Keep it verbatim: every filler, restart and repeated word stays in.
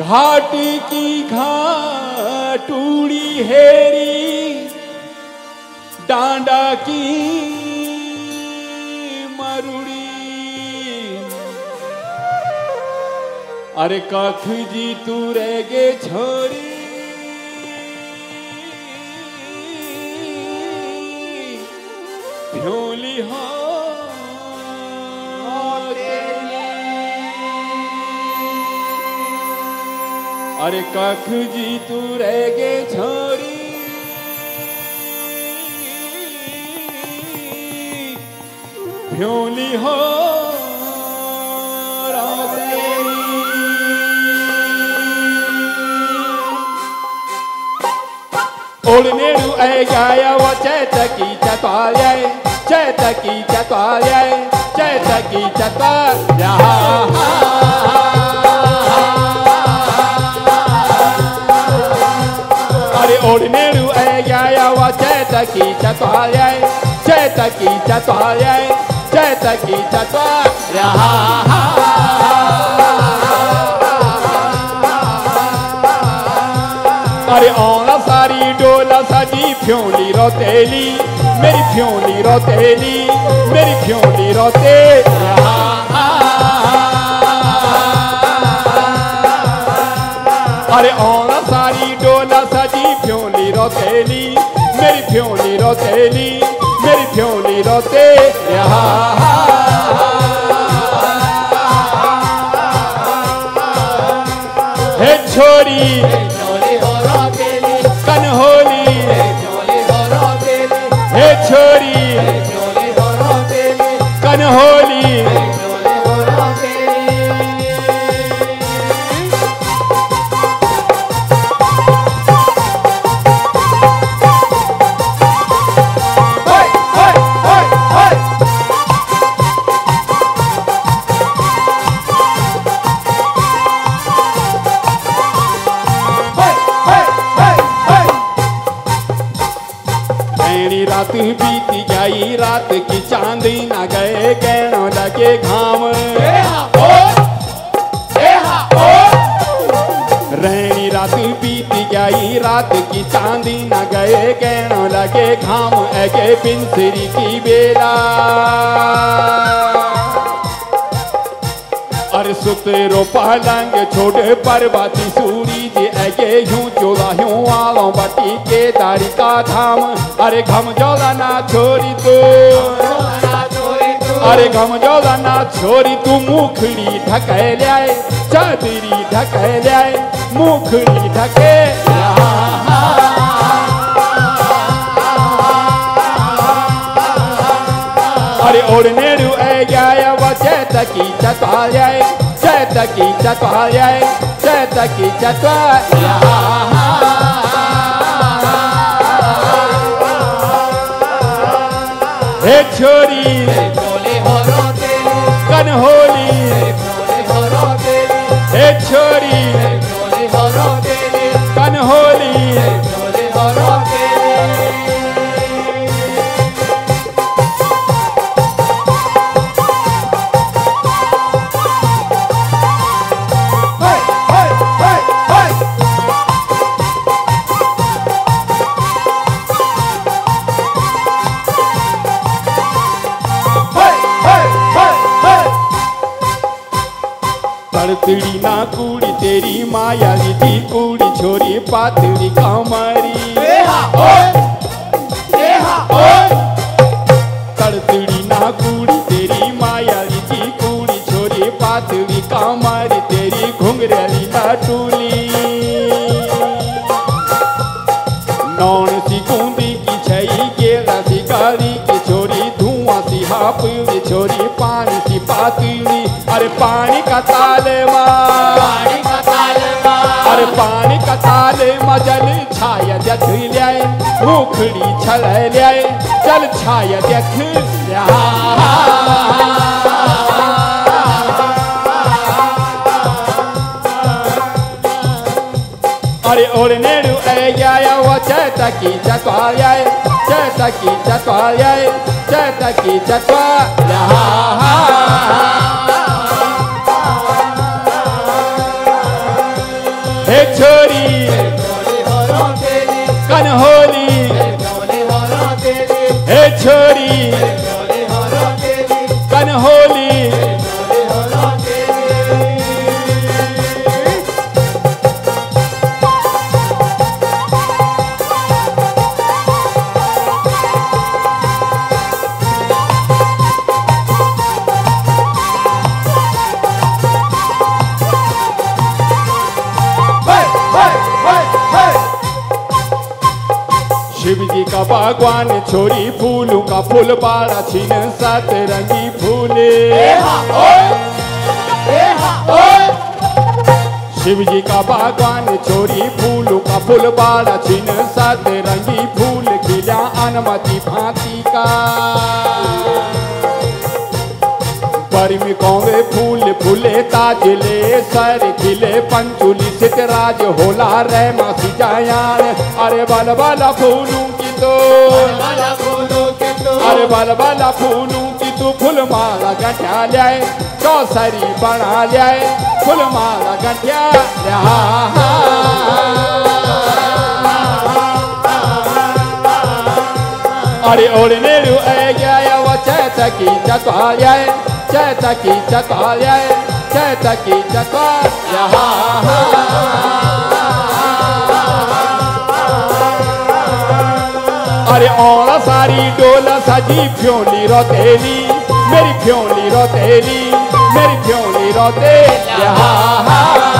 घाटी की घाटूड़ी हेरी डांडा की मरुड़ी। अरे कख जी तू रह गे छोरी, भ्योली हो अरे कख जी तू रह गे छोरी, भ्योली हो ओढ़ने रू ऐ गाया वो चैतकी चतवालय चैतकी चतवालय चैतकी चतवालय। ओढ़ने रू ऐ गाया वो चैतकी चतवालय चैतकी चतवालय चैतकी चतवालय। अरे औला सारी डोला साजी फ्योली रोतेली मेरी फ्योली रोतेली मेरी फ्योली रोते। अरे औला सारी डोला साजी फ्योली रोतेली मेरी फ्योली रोतेली मेरी फ्योली रोते। हे छोरी कन्होली हे छोरी कन्होली। रात बीती गई रात की चांदी ना गए गहनों लगे घाम। रैनी रात बीती गई रात की चांदी ना गए गहनों लगे घाम। ऐगे बिंसरी की बेला अरे सुतेरो पलंग छोड़े पर्वती सूरी जी ऐगे यूं जोला यूं आलो बटी के दारी का धाम। अरे घम जोला ना छोरी तू अरे घम जोला ना छोरी तू मुखड़ी ढके ल्याए चादरी ढके ल्याए मुखड़ी ढके। अरे ओढ़ने रू ऐ गाया वो चैतकी चतवालय चैतकी चतवालय चैतकी चतवालय। हे छोरी कन्होली हे छोरी कन्होली। तड़तड़ी ना कूड़ी तेरी माया लीधी कूड़ी छोरी पातड़ी कामारी। तड़तड़ी ना कूड़ी तेरी माया लीधी कूड़ी छोरी पातड़ी कामारी तेरी घुंघरेली ना टूली। नौन सी कूंदी की छई गेला सी गाली की छोरी धुआं सी हापड़ी छोरी पानी सी पातड़ी। अरे पानी का तालमा पानी का तालमा अरे पानी का तालमा जल छाया देख ल्याए मुखड़ी छल ल्याए चल छाया देख ल्या। अरे ओढ़ने रू ऐ गाया वो चैतकी चतवालय चैतकी चतवालय चैतकी चतवालय। हे छोरी कन्होली हे छोरी कन्होली का बागवान छोरी फूलों का फूल बाड़ा छीन सात रंगी फूले शिव जी का बागवान छोरी फूलों का फूल बाड़ा छीन सात रंगी फूल खिला अनुमति भांति का परिम कौवे फूल फूले ताजले सर खिले पंचुली सित राज होला रे मासी जायान अरे बाल बाला फूलू तो अरे बाल बाला फूलों की तू फूल माला गठिया लियाए कौसरी बना लियाए फूल माला गठिया अरे ओढ़ने लू ऐ गया वो चैतकी चतवा लियाए चैतकी चतवा लियाए चैतकी चतवा अरे औला सारी डोला सजी फ्योली रोतेली मेरी फ्योली रोतेली मेरी फ्योली रोते हा हा